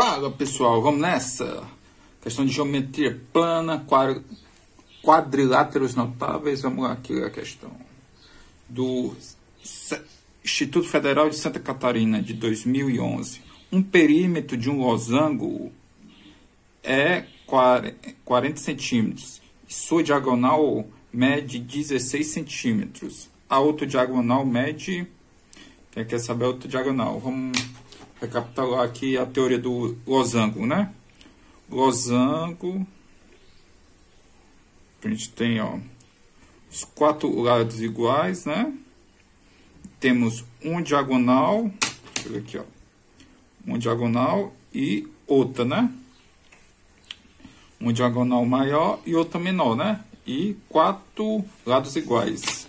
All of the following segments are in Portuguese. Fala pessoal, vamos nessa questão de geometria plana, quadriláteros notáveis. Vamos lá, aqui a questão do Instituto Federal de Santa Catarina de 2011. Um perímetro de um losango é 40 centímetros e sua diagonal mede 16 centímetros. A outra diagonal mede... Quem quer saber a outra diagonal? Vamos recapitular aqui a teoria do losango, né? Losango, a gente tem, ó, os quatro lados iguais, né? Temos uma diagonal, deixa eu ver aqui, ó, uma diagonal e outra, né? Uma diagonal maior e outra menor, né? E quatro lados iguais.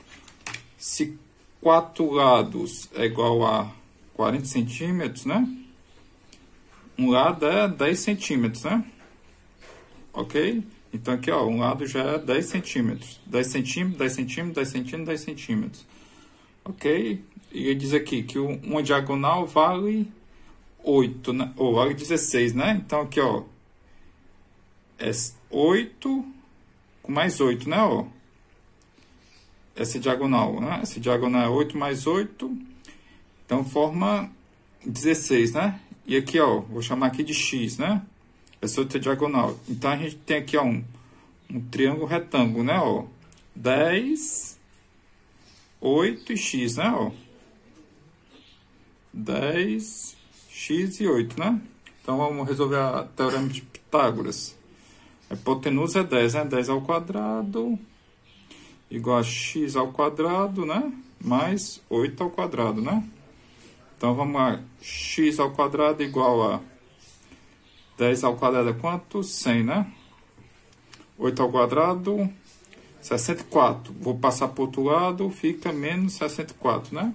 Se quatro lados é igual a 40 centímetros, né? Um lado é 10 centímetros, né? Ok? Então aqui, ó, um lado já é 10 centímetros. 10 centímetros, 10 centímetros, 10 centímetros, 10 centímetros. Ok? E ele diz aqui que uma diagonal vale 8, né? Ou vale 16, né? Então aqui, ó, é 8 com mais 8, né, ó? Essa diagonal, né? Essa diagonal é 8 mais 8, então forma 16, né? E aqui, ó, vou chamar aqui de X, né? Essa outra diagonal. Então, a gente tem aqui, ó, um triângulo retângulo, né, ó? 10, 8 e X, né, ó? 10, X e 8, né? Então, vamos resolver a teorema de Pitágoras. A hipotenusa é 10, né? 10 ao quadrado... igual a x ao quadrado, né? Mais 8 ao quadrado, né? Então, vamos lá. X ao quadrado igual a 10 ao quadrado é quanto? 100, né? 8 ao quadrado, 64. Vou passar para o outro lado, fica menos 64, né?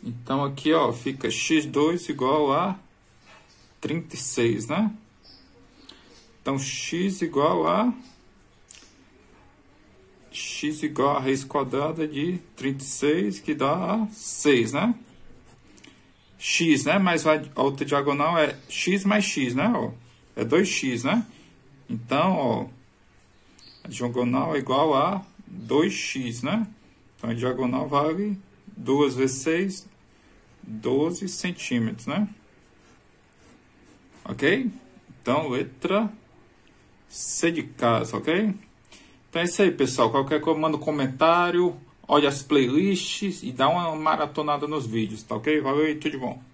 Então, aqui, ó, fica x2 igual a 36, né? Então, x igual a... x igual a raiz quadrada de 36, que dá 6, né? X, né? Mais a outra diagonal é x mais x, né? Ó, é 2x, né? Então, ó, a diagonal é igual a 2x, né? Então, a diagonal vale 2 vezes 6, 12 centímetros, né? Ok? Então, letra C de casa, ok? Então é isso aí, pessoal. Qualquer coisa, manda um comentário, olha as playlists e dá uma maratonada nos vídeos, tá ok? Valeu e tudo de bom.